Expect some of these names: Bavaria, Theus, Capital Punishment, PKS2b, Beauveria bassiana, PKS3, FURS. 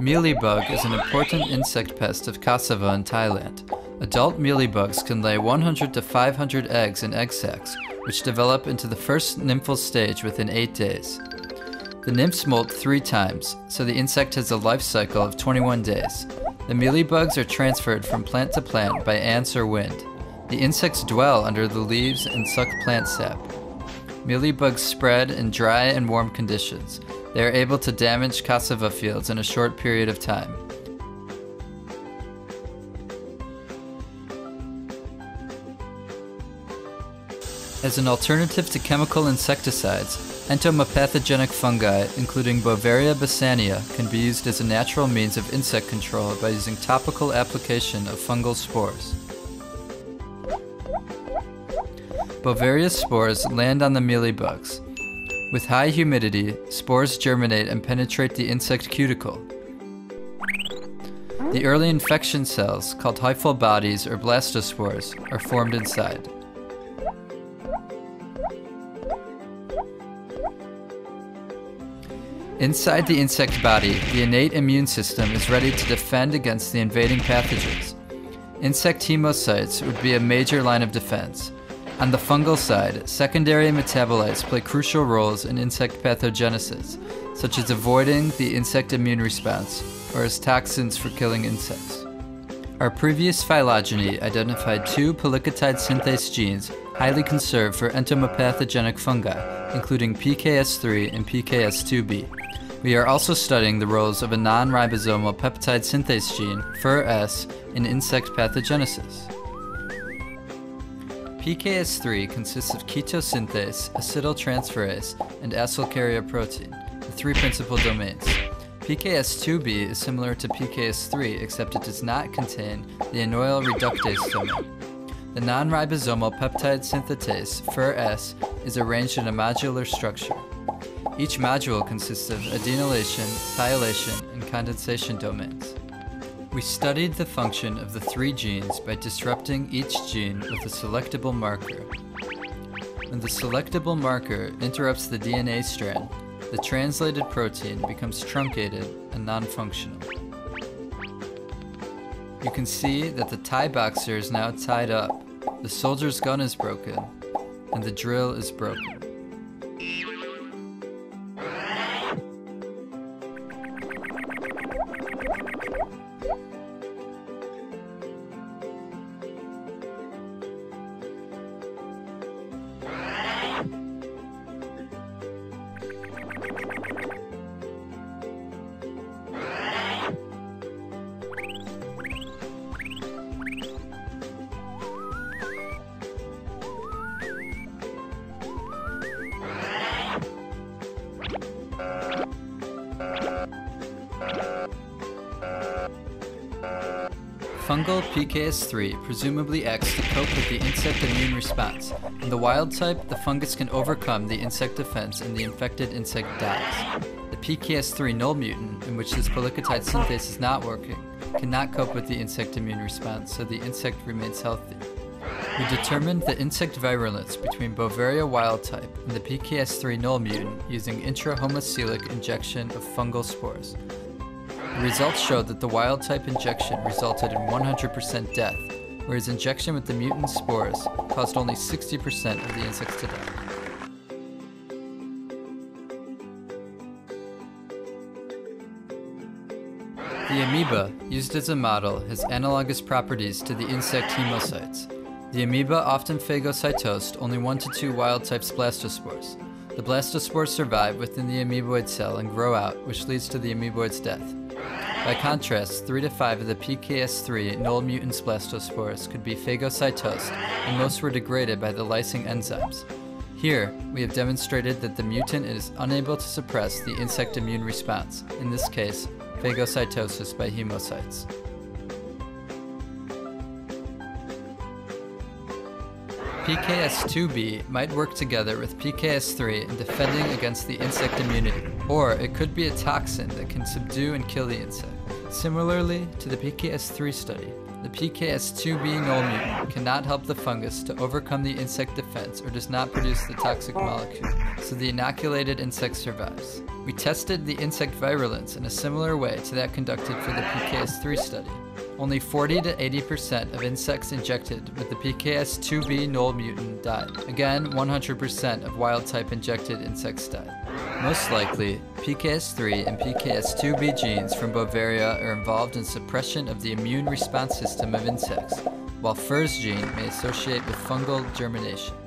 Mealybug is an important insect pest of cassava in Thailand. Adult mealybugs can lay 100 to 500 eggs in egg sacs, which develop into the first nymphal stage within 8 days. The nymphs molt 3 times, so the insect has a life cycle of 21 days. The mealybugs are transferred from plant to plant by ants or wind. The insects dwell under the leaves and suck plant sap. Mealybugs spread in dry and warm conditions. They are able to damage cassava fields in a short period of time. As an alternative to chemical insecticides, entomopathogenic fungi, including Beauveria bassiana, can be used as a natural means of insect control by using topical application of fungal spores. Bavaria spores land on the mealybugs. With high humidity, spores germinate and penetrate the insect cuticle. The early infection cells, called hyphal bodies or blastospores, are formed inside. Inside the insect body, the innate immune system is ready to defend against the invading pathogens. Insect hemocytes would be a major line of defense. On the fungal side, secondary metabolites play crucial roles in insect pathogenesis, such as avoiding the insect immune response, or as toxins for killing insects. Our previous phylogeny identified 2 polygotide synthase genes highly conserved for entomopathogenic fungi, including PKS3 and PKS2b. We are also studying the roles of a non-ribosomal peptide synthase gene, FURS, in insect pathogenesis. PKS3 consists of ketosynthase, acetyltransferase, and acyl carrier protein, the 3 principal domains. PKS2b is similar to PKS3 except it does not contain the enol reductase domain. The non-ribosomal peptide synthetase, FURS, is arranged in a modular structure. Each module consists of adenylation, thiolation, and condensation domains. We studied the function of the 3 genes by disrupting each gene with a selectable marker. When the selectable marker interrupts the DNA strand, the translated protein becomes truncated and non-functional. You can see that the Thai boxer is now tied up, the soldier's gun is broken, and the drill is broken. Fungal PKS3 presumably acts to cope with the insect immune response. In the wild type, the fungus can overcome the insect defense and the infected insect dies. The PKS3 null mutant, in which this polygotide synthase is not working, cannot cope with the insect immune response, so the insect remains healthy. We determined the insect virulence between Bavaria wild type and the PKS3 null mutant using intrahomocelic injection of fungal spores. The results showed that the wild-type injection resulted in 100% death, whereas injection with the mutant spores caused only 60% of the insects to die. The amoeba, used as a model, has analogous properties to the insect hemocytes. The amoeba often phagocytosed only 1 to 2 wild-type blastospores. The blastospores survive within the amoeboid cell and grow out, which leads to the amoeboid's death. By contrast, 3 to 5 of the PKS3 null mutant blastospores could be phagocytosed, and most were degraded by the lysing enzymes. Here, we have demonstrated that the mutant is unable to suppress the insect immune response, in this case, phagocytosis by hemocytes. PKS2b might work together with PKS3 in defending against the insect immunity, or it could be a toxin that can subdue and kill the insect, similarly to the PKS3 study. The PKS2b null mutant cannot help the fungus to overcome the insect defense or does not produce the toxic molecule, so the inoculated insect survives. We tested the insect virulence in a similar way to that conducted for the PKS3 study. Only 40 to 80% of insects injected with the PKS2b null mutant died. Again, 100% of wild-type injected insects died. Most likely, PKS3 and PKS2b genes from Bavaria are involved in suppression of the immune response system of insects, while FURS gene may associate with fungal germination.